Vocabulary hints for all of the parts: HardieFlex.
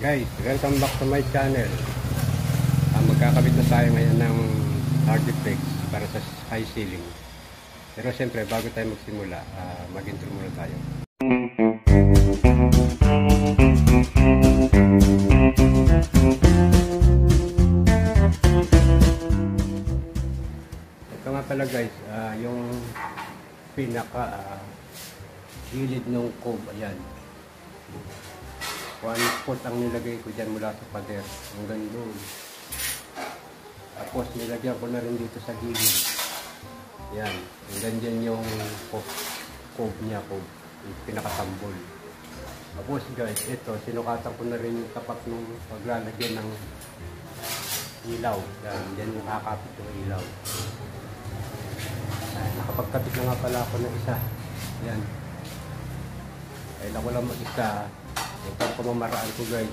Guys, welcome back to my channel. Magkakabit na tayo ngayon ng HardieFlex para sa high ceiling. Pero siyempre, bago tayo magsimula, mag-intro muna tayo. Ito nga pala guys, yung pinaka gilid ng cove, ayan. 1 foot ang nilagay ko dyan mula sa pader hanggang doon. Tapos nilagyan ko na rin dito sa gilid. Yan. Hanggang dyan yung cove niya, yung pinakasambol. Tapos guys, ito, sinukatan ko na rin yung tapat ng paglalagyan ng ilaw. Yan, dyan yung kakapit ng ilaw. Nakapagkapit na nga pala ako ng isa. Yan. Kailan ko lang mag-isa. Ito ang pamamaraan ko guys.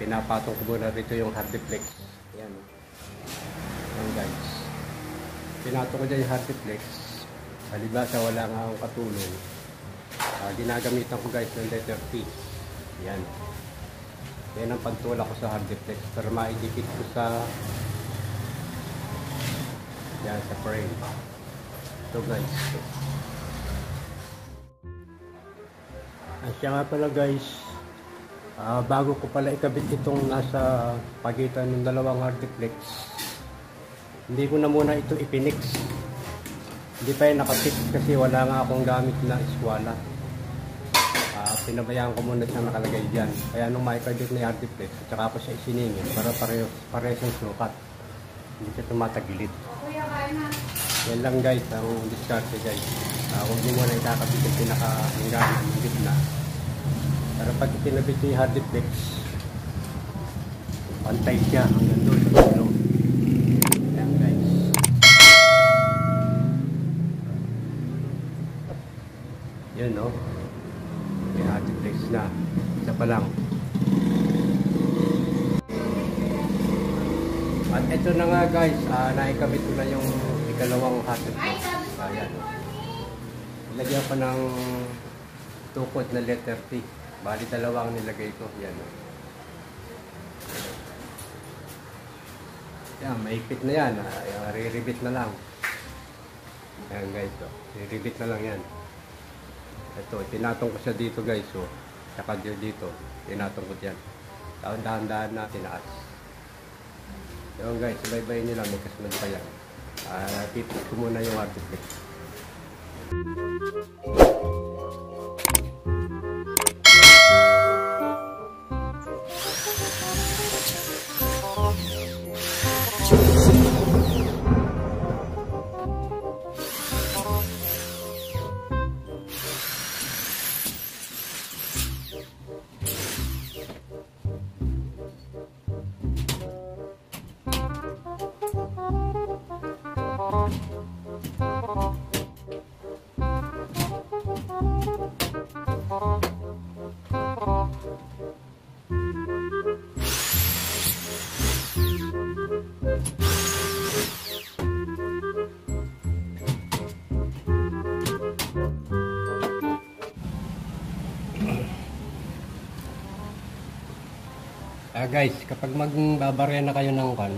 Pinapatong ko muna rito yung HardieFlex. Ayan. Ayan guys. Pinatong ko dyan yung HardieFlex. Halibasa wala nga akong katulong. Ginagamitan ko guys ng letter P. Ayan. Yan ang pagtula ko sa HardieFlex. Para maidikit ko sa yan, sa frame. Ito guys. Siya nga pala guys, bago ko pala ikabit itong nasa pagitan ng dalawang HardieFlex, hindi ko na muna ito ipinix. Hindi pa yung nakapix kasi wala nga akong gamit na iswala. Pinabayaan ko muna siyang nakalagay dyan. Kaya nung maikabit na yung HardieFlex, tsaka ako siya isiningin para parehong sukat. Hindi siya tumatagilid. Yan lang guys, ang diskarte guys. Huwag niyo muna ikakabit yung pinakahanggahan ng gitna. Pero pag itinabit niyo yung HardieFlex, pantay siya hanggang doon. Ayan guys. Yun no? Yung HardieFlex na. Isa pa lang. At ito na nga guys, naikabit ko na yung ikalawang HardieFlex. Ayan. Nilagyan pa ng tukod na letter T. Bali dalawang nilagay ko. Yan. Yan, maipit na yan. Riribit na lang. Ayan guys. Oh. Riribit na lang yan. Ito, tinatong ko siya dito guys. Oh. Saka dito. Tinatong ko yan. Dahan-dahan na tinaas. Yan guys. Sabay-bay nila. Magkasunod pa yan. Tipit ko muna yung HardieFlex. Guys, kapag magbabarya na kayo ng kan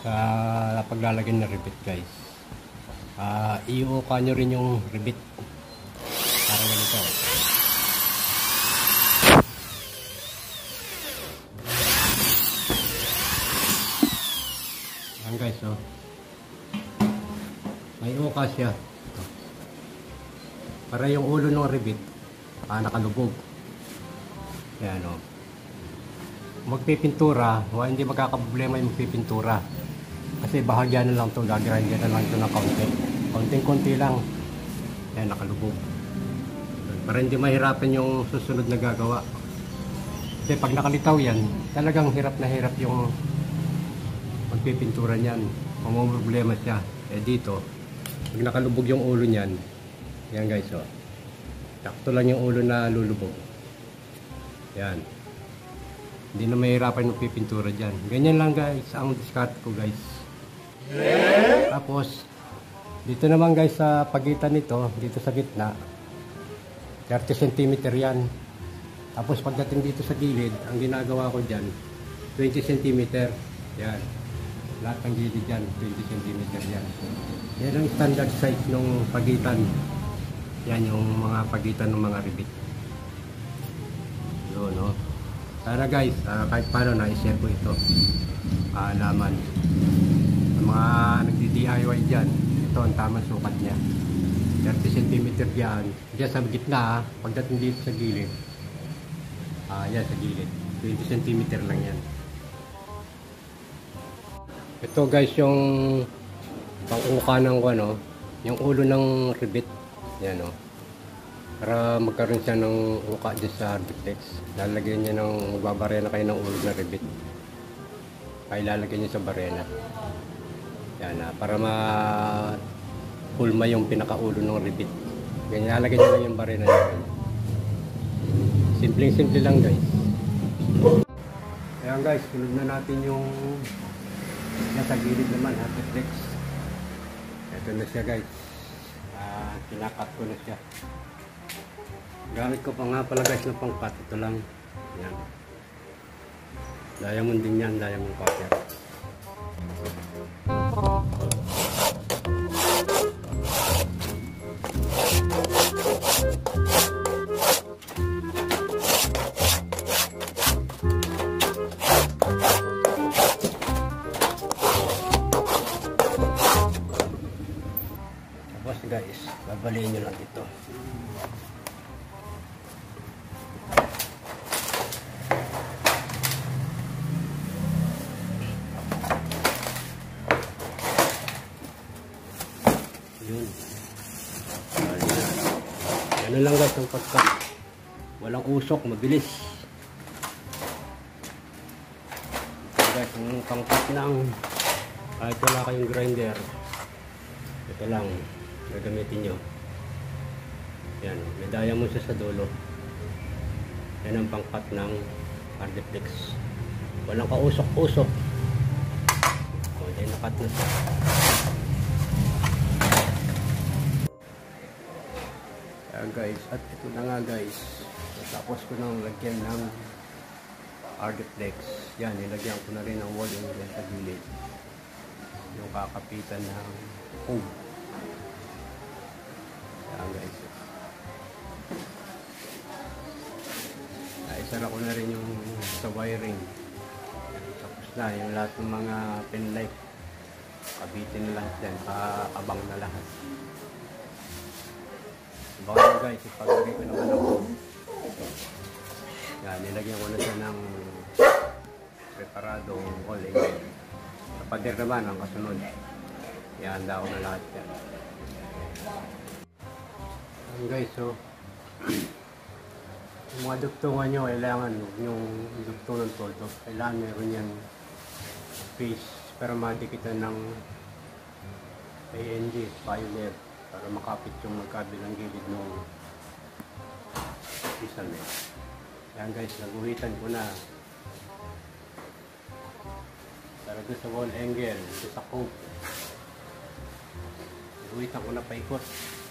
sa paglalagay ng rivet guys, iuuka nyo rin yung rivet para ganito. Ayan guys, oh. May uka siya. Ito. Para yung ulo ng rivet nakalubog. Ayan o. Oh. Magpipintura, hindi magkakaproblema yung magpipintura kasi bahagyan na lang ito, gagrinder na lang ito ng konting-konti lang. Ayan, nakalubog para hindi mahirapan yung susunod na gagawa kasi pag nakalitaw yan, talagang hirap na hirap yung magpipintura niyan. Kung may problema siya, dito pag nakalubog yung ulo niyan, yan guys, oh, sakto lang yung ulo na lulubog. Yan, hindi na mahirapan yung pipintura dyan. Ganyan lang guys ang discard ko guys. Tapos dito naman guys sa pagitan nito, dito sa gitna, 30 cm yan. Tapos pagdating dito sa gilid, ang ginagawa ko dyan, 20 cm. Yan. Lahat ng gilid dyan, 20 cm yan. Yan ang standard size ng pagitan. Yan yung mga pagitan ng mga ribit. Yun, no? Sana guys, kahit paano na-share ko ito. Alaman. Ang mga nagdi-DIY dyan, ito ang tamang sukat niya. 30 cm yan. Diyan sa gitna, pagdating dito sa gilid. Yan sa gilid. 20 cm lang yan. Ito guys yung pang-uka ng ano, yung ulo ng rivet. Yan o. Para magkaroon siya ng uka dyan sa HardieFlex. Lalagyan niya ng, magbabarena kayo ng ulo na rivet. Ay lalagyan niya sa barena. Yan na. Para ma-pulma yung pinakaulo ng rivet. Ganyan, lalagyan niya lang yung barena niya. Simpleng-simple lang guys. Ayan guys, tulog na natin yung nasa gilid naman, HardieFlex. Ito na siya guys. Kinakat ko na siya. Gamit ko pa nga pala guys ng pangkat. Ito lang. Ayan. Diamond din yan, diamond cutter. Tapos guys, babaliin nyo lang ito. Ano lang guys ang pagka walang usok, mabilis. Ito guys, yung pangkat ng kahit wala kayong grinder, ito lang gagamitin nyo. Yan, may diamond siya sa dulo. Yan ang pangkat ng HardieFlex. Walang kausok-usok. O, yan nakat na siya. Guys, at ito na nga guys, tapos ko nang lagyan ng HardieFlex. Yan, nilagyan ko na rin ang wall yung sa gilid, yung kakapitan ng home. Yan guys, naisara ko na rin yung sa wiring. Tapos na yung lahat ng mga pinlight, kabitin na lahat dyan, paabang na lahat. Baka guys, ipagagay ko naman ako. Yan, nilagyan ko na siya ng preparadong all-in. Sa pader naman, ang kasunod. Ihanda ko na lahat yan. Yan guys, so yung mga dugtungan nyo, kailangan yung dugtungan ng todo. Kailangan meron yan space para madikitan ng ANG, pioneer. Para makapit yung magkabilang gilid ng isang eh. Yan guys, naguhitan ko na. Para doon sa wall angle, doon sa cove. Naguhitan ko na paikot.